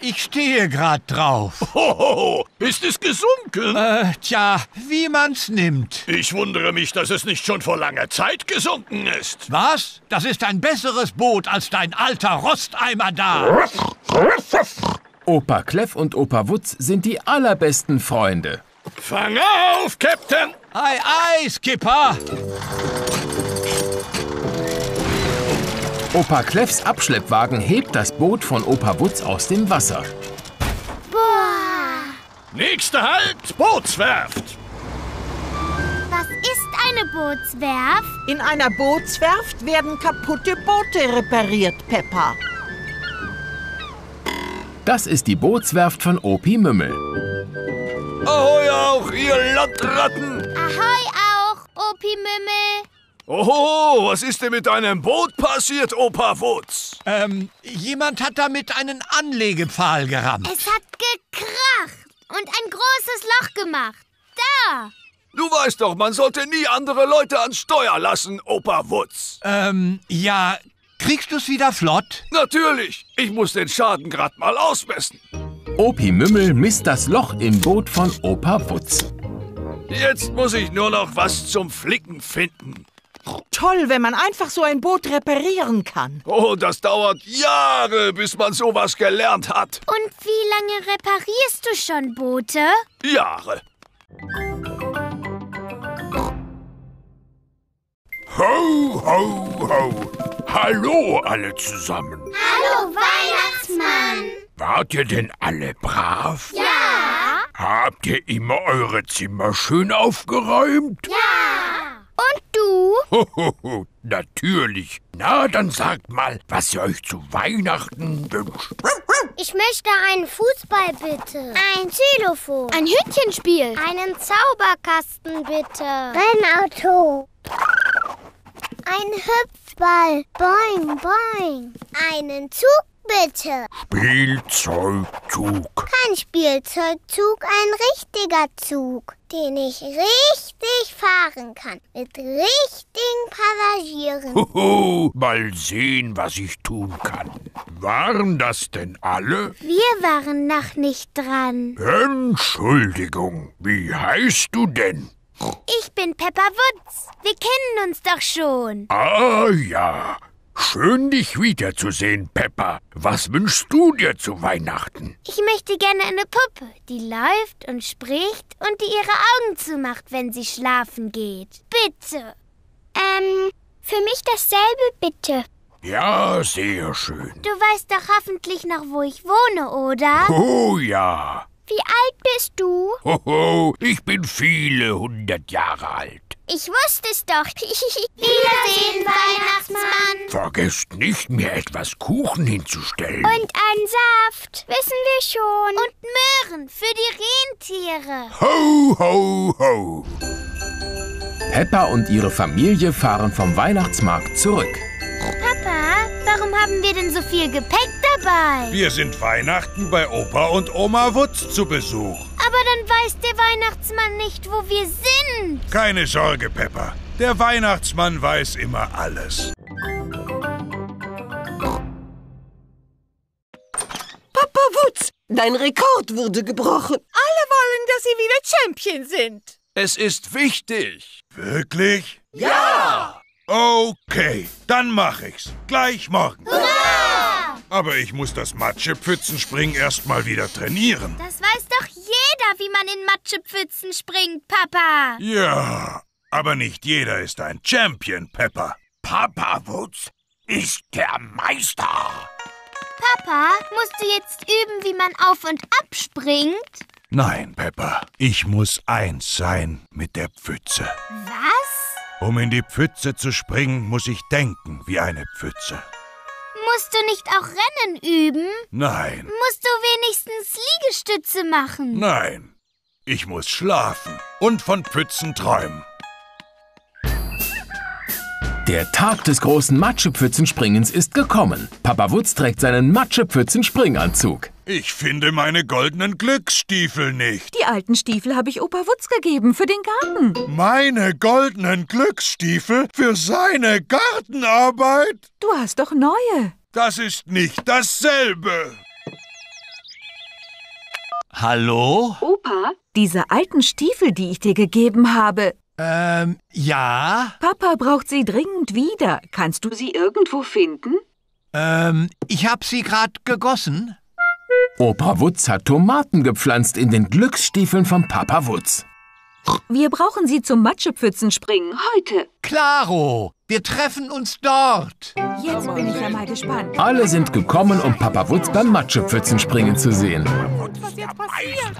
Ich stehe gerade drauf. Hohoho, ist es gesunken? Tja, wie man's nimmt. Ich wundere mich, dass es nicht schon vor langer Zeit gesunken ist. Was? Das ist ein besseres Boot als dein alter Rosteimer da. Opa Kleff und Opa Wutz sind die allerbesten Freunde. Fang auf, Captain! Ei, ei, Skipper! Opa Kleffs Abschleppwagen hebt das Boot von Opa Wutz aus dem Wasser. Boah! Nächster Halt, Bootswerft! Was ist eine Bootswerft? In einer Bootswerft werden kaputte Boote repariert, Peppa. Das ist die Bootswerft von Opi Mümmel. Ahoi auch, ihr Landratten! Ahoi auch, Opi Mümmel! Oho, was ist denn mit deinem Boot passiert, Opa Wutz? Jemand hat damit einen Anlegepfahl gerammt. Es hat gekracht und ein großes Loch gemacht. Da! Du weißt doch, man sollte nie andere Leute ans Steuer lassen, Opa Wutz. Ja, kriegst du's wieder flott? Natürlich, ich muss den Schaden grad mal ausmessen. Opi Mümmel misst das Loch im Boot von Opa Wutz. Jetzt muss ich nur noch was zum Flicken finden. Toll, wenn man einfach so ein Boot reparieren kann. Oh, das dauert Jahre, bis man sowas gelernt hat. Und wie lange reparierst du schon Boote? Jahre. Ho, ho. Hallo alle zusammen. Hallo Weihnachtsmann. Wart ihr denn alle brav? Ja. Habt ihr immer eure Zimmer schön aufgeräumt? Ja. Und du? Hohoho, natürlich. Na, dann sagt mal, was ihr euch zu Weihnachten wünscht. Ich möchte einen Fußball, bitte. Ein Xylophon. Ein Hütchenspiel. Einen Zauberkasten, bitte. Rennauto. Ein Hüpfball. Boing, boing. Einen Zug, bitte. Spielzeugzug. Kein Spielzeugzug, ein richtiger Zug, den ich richtig fahren kann. Mit richtigen Passagieren. Hoho, mal sehen, was ich tun kann. Waren das denn alle? Wir waren noch nicht dran. Entschuldigung, wie heißt du denn? Ich bin Peppa Wutz. Wir kennen uns doch schon. Ah ja, schön dich wiederzusehen, Peppa. Was wünschst du dir zu Weihnachten? Ich möchte gerne eine Puppe, die läuft und spricht und die ihre Augen zumacht, wenn sie schlafen geht. Bitte. Für mich dasselbe, bitte. Ja, sehr schön. Du weißt doch hoffentlich noch, wo ich wohne, oder? Oh ja. Wie alt bist du? Hoho, ich bin viele 100 Jahre alt. Ich wusste es doch. Wiedersehen, Weihnachtsmann. Vergesst nicht, mir etwas Kuchen hinzustellen. Und einen Saft, wissen wir schon. Und Möhren für die Rentiere. Ho, ho, ho. Peppa und ihre Familie fahren vom Weihnachtsmarkt zurück. Papa, warum haben wir denn so viel Gepäck dabei? Wir sind Weihnachten bei Opa und Oma Wutz zu Besuch. Aber dann weiß der Weihnachtsmann nicht, wo wir sind. Keine Sorge, Peppa. Der Weihnachtsmann weiß immer alles. Papa Wutz, dein Rekord wurde gebrochen. Alle wollen, dass sie wieder Champion sind. Es ist wichtig. Wirklich? Ja! Okay, dann mach ich's. Gleich morgen. Hurra! Aber ich muss das Matschepfützenspringen erstmal wieder trainieren. Das weiß doch jeder, wie man in Matschepfützen springt, Papa. Ja, aber nicht jeder ist ein Champion, Peppa. Papa Wutz ist der Meister. Papa, musst du jetzt üben, wie man auf und ab springt? Nein, Peppa. Ich muss eins sein mit der Pfütze. Was? Um in die Pfütze zu springen, muss ich denken wie eine Pfütze. Musst du nicht auch Rennen üben? Nein. Musst du wenigstens Liegestütze machen? Nein. Ich muss schlafen und von Pfützen träumen. Der Tag des großen Matschepfützenspringens ist gekommen. Papa Wutz trägt seinen Matschepfützenspringanzug. Ich finde meine goldenen Glücksstiefel nicht. Die alten Stiefel habe ich Opa Wutz gegeben für den Garten. Meine goldenen Glücksstiefel für seine Gartenarbeit? Du hast doch neue. Das ist nicht dasselbe. Hallo? Opa, diese alten Stiefel, die ich dir gegeben habe. Ja? Papa braucht sie dringend wieder. Kannst du sie irgendwo finden? Ich habe sie gerade gegossen. Opa Wutz hat Tomaten gepflanzt in den Glücksstiefeln von Papa Wutz. Wir brauchen sie zum Matschepfützenspringen heute. Klaro, wir treffen uns dort. Jetzt bin ich ja mal gespannt. Alle sind gekommen, um Papa Wutz beim Matschepfützenspringen zu sehen. Was jetzt passiert?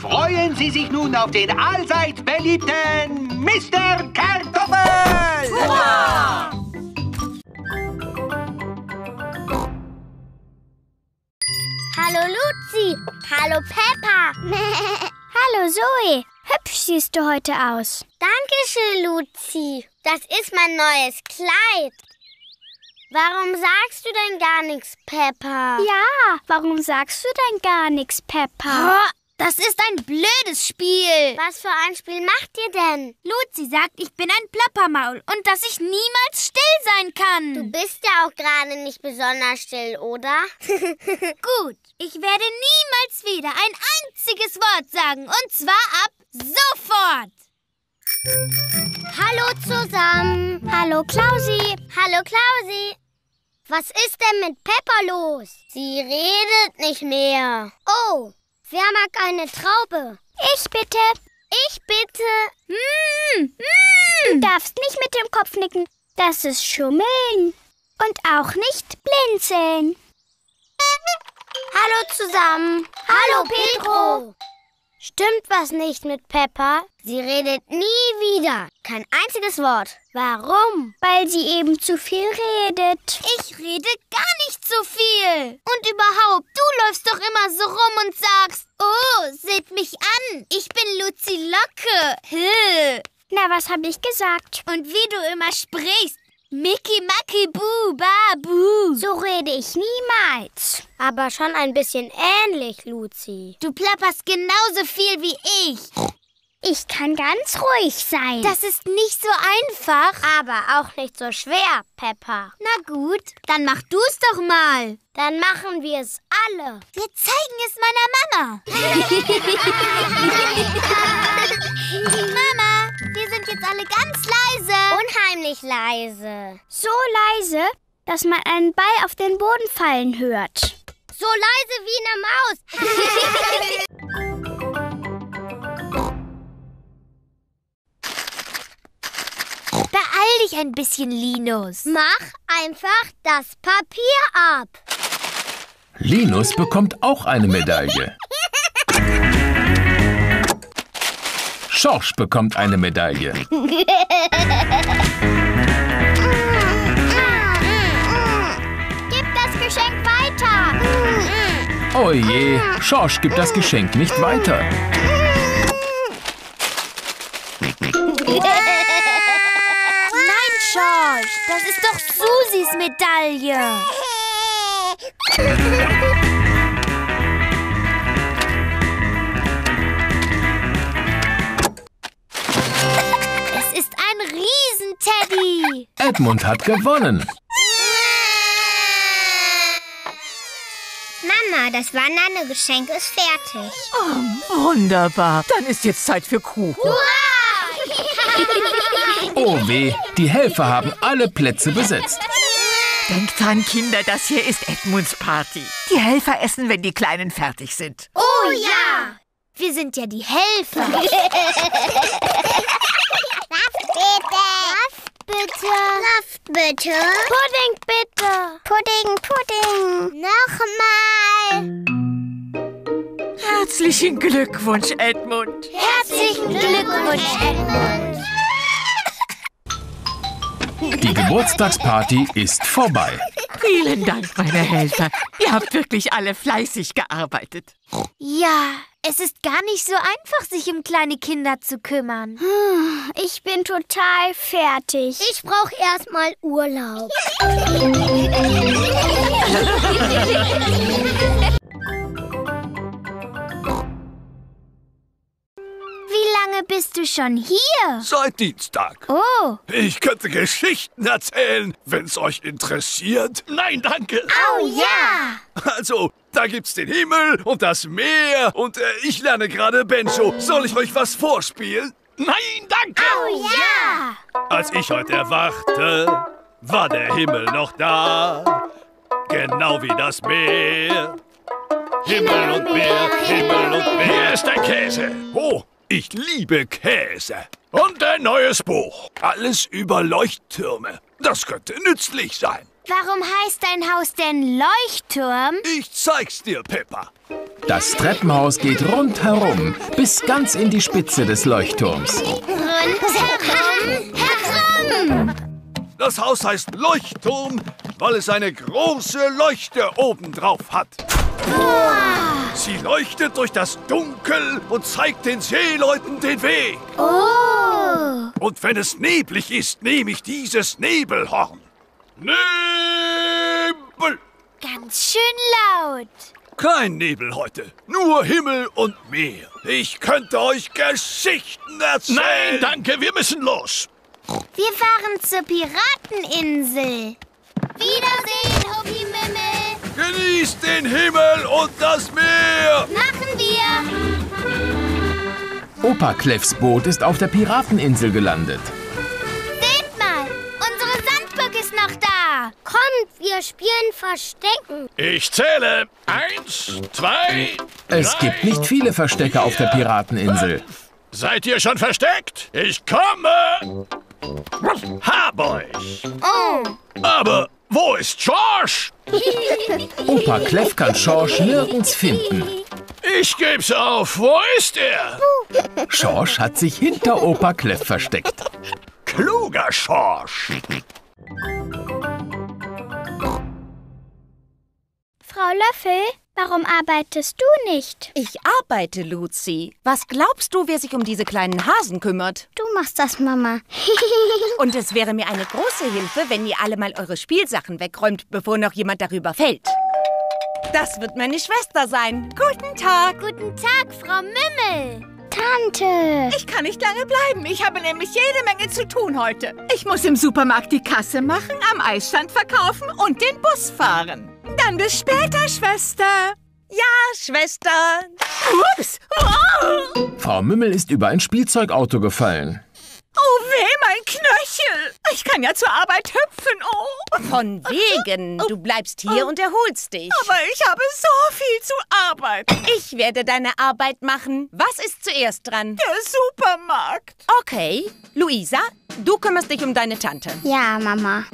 Freuen Sie sich nun auf den allseits beliebten Mr. Kartoffel! Hurra! Hallo Lucy! Hallo Peppa! Hallo Zoe! Hübsch siehst du heute aus. Dankeschön, Lucy. Das ist mein neues Kleid. Warum sagst du denn gar nichts, Peppa? Ja, warum sagst du denn gar nichts, Peppa? Oh. Das ist ein blödes Spiel. Was für ein Spiel macht ihr denn? Luzi sagt, ich bin ein Plappermaul und dass ich niemals still sein kann. Du bist ja auch gerade nicht besonders still, oder? Gut, ich werde niemals wieder ein einziges Wort sagen und zwar ab sofort. Hallo zusammen. Hallo Klausi. Hallo Klausi. Was ist denn mit Peppa los? Sie redet nicht mehr. Oh. Wer mag eine Traube? Ich bitte. Ich bitte. Du darfst nicht mit dem Kopf nicken. Das ist Schummeln. Und auch nicht blinzeln. Hallo zusammen. Hallo Pedro. Stimmt was nicht mit Peppa? Sie redet nie wieder. Kein einziges Wort. Warum? Weil sie eben zu viel redet. Ich rede gar nicht so viel. Und überhaupt, du läufst doch immer so rum und sagst, oh, seht mich an, ich bin Lucy Locke. Höh. Na, was habe ich gesagt? Und wie du immer sprichst. Mickey, Macky, Bu, Babu. So rede ich niemals. Aber schon ein bisschen ähnlich, Lucy. Du plapperst genauso viel wie ich. Ich kann ganz ruhig sein. Das ist nicht so einfach. Aber auch nicht so schwer, Peppa. Na gut, dann mach du's doch mal. Dann machen wir es alle. Wir zeigen es meiner Mama. Mama. Wir sind jetzt alle ganz leise. Unheimlich leise. So leise, dass man einen Ball auf den Boden fallen hört. So leise wie eine Maus. Beeil dich ein bisschen, Linus. Mach einfach das Papier ab. Linus bekommt auch eine Medaille. Schorsch bekommt eine Medaille. Gib das Geschenk weiter! Oh je, Schorsch gibt das Geschenk nicht weiter. Nein, Schorsch, das ist doch Susis Medaille. Riesenteddy! Edmund hat gewonnen! Mama, das Bananengeschenk ist fertig. Oh, wunderbar. Dann ist jetzt Zeit für Kuchen. Hurra! Oh weh, die Helfer haben alle Plätze besetzt. Denkt dran, Kinder, das hier ist Edmunds Party. Die Helfer essen, wenn die Kleinen fertig sind. Oh ja! Wir sind ja die Helfer. Saft bitte. Saft bitte. Pudding bitte. Pudding, Pudding. Nochmal. Herzlichen Glückwunsch, Edmund. Herzlichen Glückwunsch, Edmund. Die Geburtstagsparty ist vorbei. Vielen Dank, meine Helfer. Ihr habt wirklich alle fleißig gearbeitet. Ja. Es ist gar nicht so einfach, sich um kleine Kinder zu kümmern. Ich bin total fertig. Ich brauche erstmal Urlaub. Wie lange bist du schon hier? Seit Dienstag. Oh. Ich könnte Geschichten erzählen, wenn's euch interessiert. Nein, danke. Oh ja. Also, da gibt's den Himmel und das Meer und ich lerne gerade Benjo. Soll ich euch was vorspielen? Nein, danke. Oh ja. Als ich heute erwachte, war der Himmel noch da. Genau wie das Meer. Himmel und Meer, Himmel und Meer. Hier ist der Käse. Oh. Ich liebe Käse. Und ein neues Buch. Alles über Leuchttürme. Das könnte nützlich sein. Warum heißt dein Haus denn Leuchtturm? Ich zeig's dir, Peppa. Das Treppenhaus geht rundherum, bis ganz in die Spitze des Leuchtturms. Rundherum, herum! Das Haus heißt Leuchtturm, weil es eine große Leuchte obendrauf hat. Wow. Sie leuchtet durch das Dunkel und zeigt den Seeleuten den Weg. Oh. Und wenn es neblig ist, nehme ich dieses Nebelhorn. Nebel! Ganz schön laut. Kein Nebel heute, nur Himmel und Meer. Ich könnte euch Geschichten erzählen. Nein, danke, wir müssen los. Wir fahren zur Pirateninsel. Wiedersehen, Opi Mümmel. Genießt den Himmel und das Meer! Machen wir! Opa Kleffs Boot ist auf der Pirateninsel gelandet. Seht mal, unsere Sandburg ist noch da. Kommt, wir spielen Verstecken. Ich zähle. 1, 2, 3. Es gibt nicht viele Verstecke auf der Pirateninsel. Seid ihr schon versteckt? Ich komme! Hab euch! Oh! Aber wo ist Schorsch? Opa Kleff kann Schorsch nirgends finden. Ich geb's auf. Wo ist er? Schorsch hat sich hinter Opa Kleff versteckt. Kluger Schorsch! Frau Löffel, warum arbeitest du nicht? Ich arbeite, Lucy. Was glaubst du, wer sich um diese kleinen Hasen kümmert? Du machst das, Mama. Und es wäre mir eine große Hilfe, wenn ihr alle mal eure Spielsachen wegräumt, bevor noch jemand darüber fällt. Das wird meine Schwester sein. Guten Tag. Guten Tag, Frau Mümmel. Tante. Ich kann nicht lange bleiben. Ich habe nämlich jede Menge zu tun heute. Ich muss im Supermarkt die Kasse machen, am Eisstand verkaufen und den Bus fahren. Dann bis später, Schwester. Ja, Schwester. Ups. Oh. Frau Mümmel ist über ein Spielzeugauto gefallen. Oh weh, mein Knöchel. Ich kann ja zur Arbeit hüpfen. Oh. Von wegen. Du bleibst hier und erholst dich. Aber ich habe so viel zu arbeiten. Ich werde deine Arbeit machen. Was ist zuerst dran? Der Supermarkt. Okay. Luisa, du kümmerst dich um deine Tante. Ja, Mama.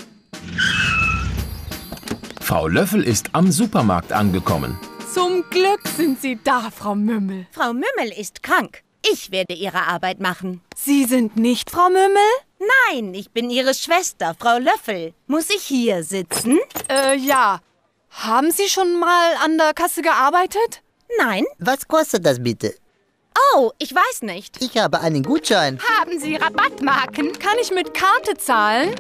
Frau Löffel ist am Supermarkt angekommen. Zum Glück sind Sie da, Frau Mümmel. Frau Mümmel ist krank. Ich werde Ihre Arbeit machen. Sie sind nicht Frau Mümmel? Nein, ich bin Ihre Schwester, Frau Löffel. Muss ich hier sitzen? Ja. Haben Sie schon mal an der Kasse gearbeitet? Nein. Was kostet das bitte? Oh, ich weiß nicht. Ich habe einen Gutschein. Haben Sie Rabattmarken? Kann ich mit Karte zahlen?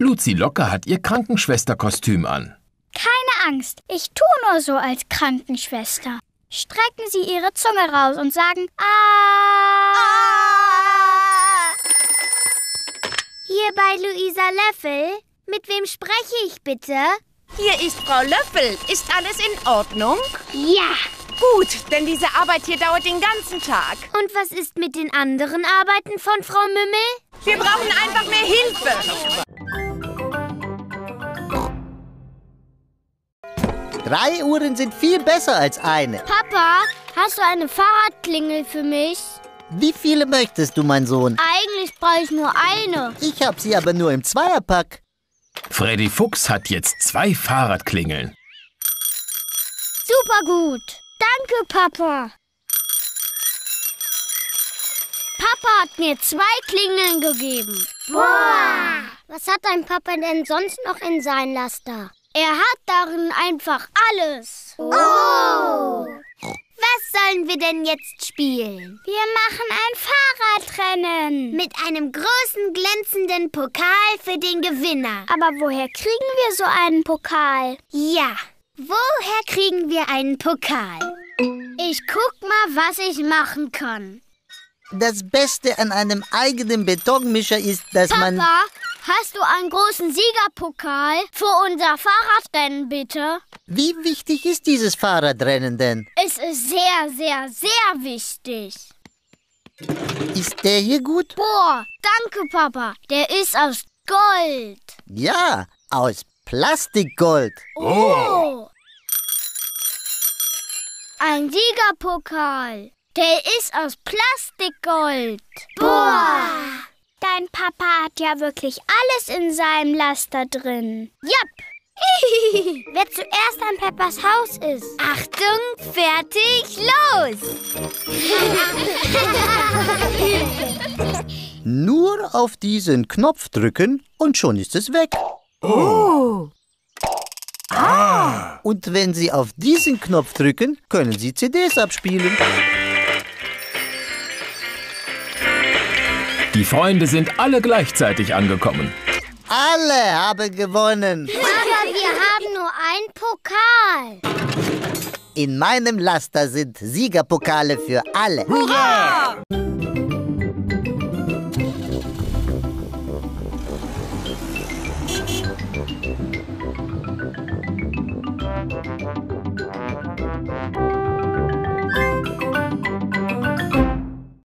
Lucy Locke hat ihr Krankenschwesterkostüm an. Keine Angst, ich tue nur so als Krankenschwester. Strecken Sie Ihre Zunge raus und sagen "Ah!" Hier bei Luisa Löffel, mit wem spreche ich bitte? Hier ist Frau Löffel. Ist alles in Ordnung? Ja. Gut, denn diese Arbeit hier dauert den ganzen Tag. Und was ist mit den anderen Arbeiten von Frau Mümmel? Wir brauchen einfach mehr Hilfe. 3 Uhren sind viel besser als eine. Papa, hast du eine Fahrradklingel für mich? Wie viele möchtest du, mein Sohn? Eigentlich brauche ich nur eine. Ich habe sie aber nur im Zweierpack. Freddy Fuchs hat jetzt 2 Fahrradklingeln. Super gut. Danke, Papa. Papa hat mir 2 Klingeln gegeben. Wow. Was hat dein Papa denn sonst noch in sein Laster? Er hat darin einfach alles. Oh! Was sollen wir denn jetzt spielen? Wir machen ein Fahrradrennen. Mit einem großen, glänzenden Pokal für den Gewinner. Aber woher kriegen wir so einen Pokal? Ja, woher kriegen wir einen Pokal? Ich guck mal, was ich machen kann. Das Beste an einem eigenen Betonmischer ist, dass man... Papa, hast du einen großen Siegerpokal für unser Fahrradrennen, bitte? Wie wichtig ist dieses Fahrradrennen denn? Es ist sehr, sehr, sehr wichtig. Ist der hier gut? Boah, danke, Papa. Der ist aus Gold. Ja, aus Plastikgold. Oh! Ein Siegerpokal. Der ist aus Plastikgold. Boah! Dein Papa hat ja wirklich alles in seinem Laster drin. Jupp! Wer zuerst an Peppas Haus ist. Achtung, fertig, los! Nur auf diesen Knopf drücken und schon ist es weg. Oh! Ah! Und wenn Sie auf diesen Knopf drücken, können Sie CDs abspielen. Die Freunde sind alle gleichzeitig angekommen. Alle haben gewonnen. Aber wir haben nur einen Pokal. In meinem Laster sind Siegerpokale für alle. Hurra!